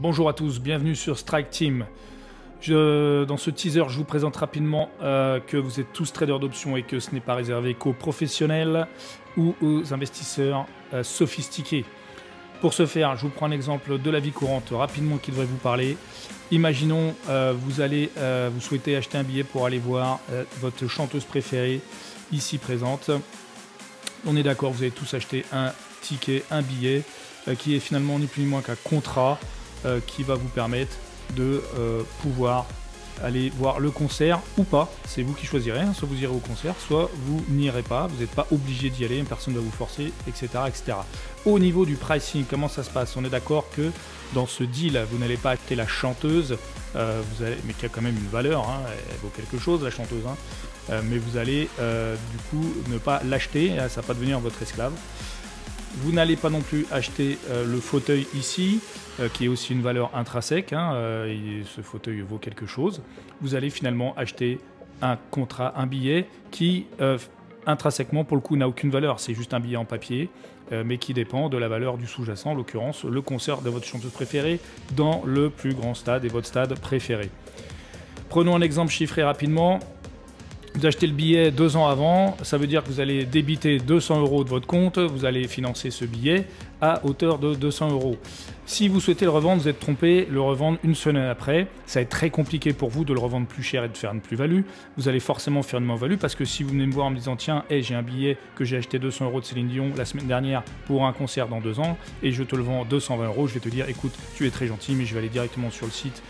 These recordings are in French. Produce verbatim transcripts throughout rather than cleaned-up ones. Bonjour à tous, bienvenue sur Strike Team. Je, dans ce teaser, je vous présente rapidement euh, que vous êtes tous traders d'options et que ce n'est pas réservé qu'aux professionnels ou aux investisseurs euh, sophistiqués. Pour ce faire, je vous prends un exemple de la vie courante rapidement qui devrait vous parler. Imaginons euh, vous allez, euh, vous souhaitez acheter un billet pour aller voir euh, votre chanteuse préférée ici présente. On est d'accord, vous avez tous acheté un ticket, un billet euh, qui est finalement ni plus ni moins qu'un contrat. Euh, qui va vous permettre de euh, pouvoir aller voir le concert ou pas. C'est vous qui choisirez, hein. Soit vous irez au concert, soit vous n'irez pas, vous n'êtes pas obligé d'y aller, personne ne va vous forcer, et cetera, et cetera. Au niveau du pricing, comment ça se passe? On est d'accord que dans ce deal, vous n'allez pas acheter la chanteuse, euh, vous allez, mais qui a quand même une valeur, hein. Elle vaut quelque chose la chanteuse, hein. euh, mais vous allez euh, du coup ne pas l'acheter, ça va pas devenir votre esclave. Vous n'allez pas non plus acheter euh, le fauteuil ici, euh, qui est aussi une valeur intrinsèque, hein, euh, et ce fauteuil vaut quelque chose. Vous allez finalement acheter un contrat, un billet qui euh, intrinsèquement pour le coup n'a aucune valeur, c'est juste un billet en papier, euh, mais qui dépend de la valeur du sous-jacent, en l'occurrence le concert de votre chanteuse préférée dans le plus grand stade et votre stade préféré. Prenons un exemple chiffré rapidement. Vous achetez le billet deux ans avant, ça veut dire que vous allez débiter deux cents euros de votre compte, vous allez financer ce billet à hauteur de deux cents euros. Si vous souhaitez le revendre, vous êtes trompé, le revendre une semaine après, ça va être très compliqué pour vous de le revendre plus cher et de faire une plus-value. Vous allez forcément faire une moins-value parce que si vous venez me voir en me disant tiens, hey, j'ai un billet que j'ai acheté deux cents euros de Céline Dion la semaine dernière pour un concert dans deux ans et je te le vends deux cent vingt euros, je vais te dire écoute, tu es très gentil mais je vais aller directement sur le site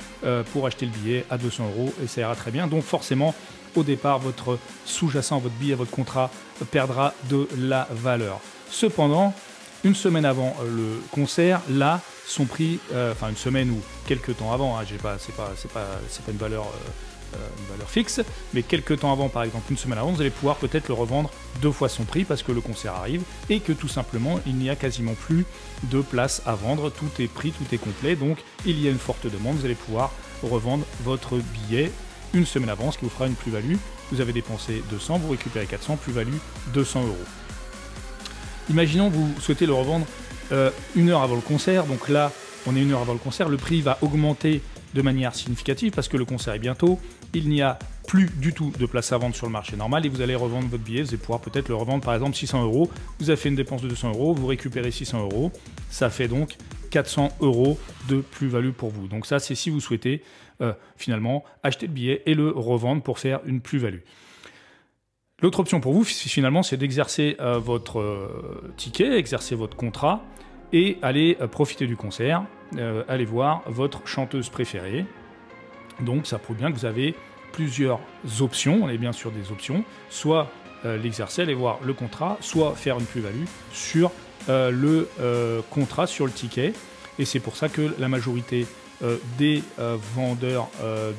pour acheter le billet à deux cents euros et ça ira très bien. Donc forcément, au départ, votre sous-jacent, votre billet, votre contrat perdra de la valeur. Cependant, une semaine avant le concert, là, son prix, euh, enfin une semaine ou quelques temps avant, hein, j'ai pas, c'est pas, c'est pas, c'est pas une valeur, euh, une valeur fixe, mais quelques temps avant, par exemple, une semaine avant, vous allez pouvoir peut-être le revendre deux fois son prix parce que le concert arrive et que tout simplement, il n'y a quasiment plus de place à vendre. Tout est pris, tout est complet, donc il y a une forte demande. Vous allez pouvoir revendre votre billet une semaine avant, ce qui vous fera une plus-value. Vous avez dépensé deux cents, vous récupérez quatre cents, plus-value deux cents euros. Imaginons vous souhaitez le revendre euh, une heure avant le concert, donc là on est une heure avant le concert, le prix va augmenter de manière significative parce que le concert est bientôt, il n'y a plus du tout de place à vendre sur le marché normal et vous allez revendre votre billet, vous allez pouvoir peut-être le revendre par exemple six cents euros, vous avez fait une dépense de deux cents euros, vous récupérez six cents euros, ça fait donc quatre cents euros de plus-value pour vous. Donc ça c'est si vous souhaitez euh, finalement acheter le billet et le revendre pour faire une plus-value. L'autre option pour vous finalement c'est d'exercer euh, votre euh, ticket, exercer votre contrat et aller euh, profiter du concert, euh, aller voir votre chanteuse préférée. Donc ça prouve bien que vous avez plusieurs options, on est bien sûr des options, soit euh, l'exercer, aller voir le contrat, soit faire une plus-value sur Euh, le euh, contrat, sur le ticket, et c'est pour ça que la majorité euh, des euh, vendeurs euh,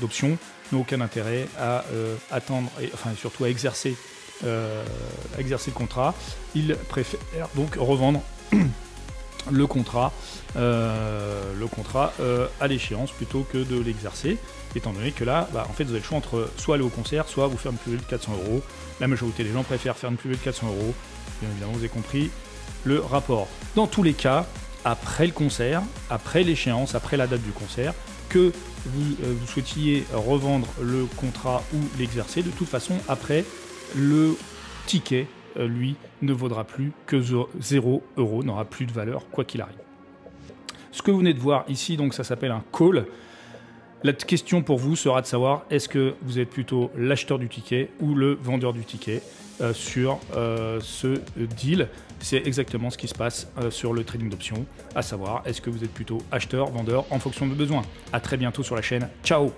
d'options euh, n'ont aucun intérêt à euh, attendre, et, enfin surtout à exercer, euh, à exercer le contrat. Ils préfèrent donc revendre le contrat, euh, le contrat euh, à l'échéance plutôt que de l'exercer, étant donné que là, bah, en fait, vous avez le choix entre soit aller au concert, soit vous faire une plus-value de quatre cents euros. La majorité des gens préfèrent faire une plus-value de quatre cents euros. Bien évidemment, vous avez compris le rapport. Dans tous les cas, après le concert, après l'échéance, après la date du concert, que vous, euh, vous souhaitiez revendre le contrat ou l'exercer, de toute façon, après, le ticket, euh, lui, ne vaudra plus que zéro euro, n'aura plus de valeur, quoi qu'il arrive. Ce que vous venez de voir ici, donc ça s'appelle un call. La question pour vous sera de savoir est-ce que vous êtes plutôt l'acheteur du ticket ou le vendeur du ticket euh, sur euh, ce deal. C'est exactement ce qui se passe euh, sur le trading d'options, à savoir est-ce que vous êtes plutôt acheteur, vendeur en fonction de vos besoins. À très bientôt sur la chaîne. Ciao!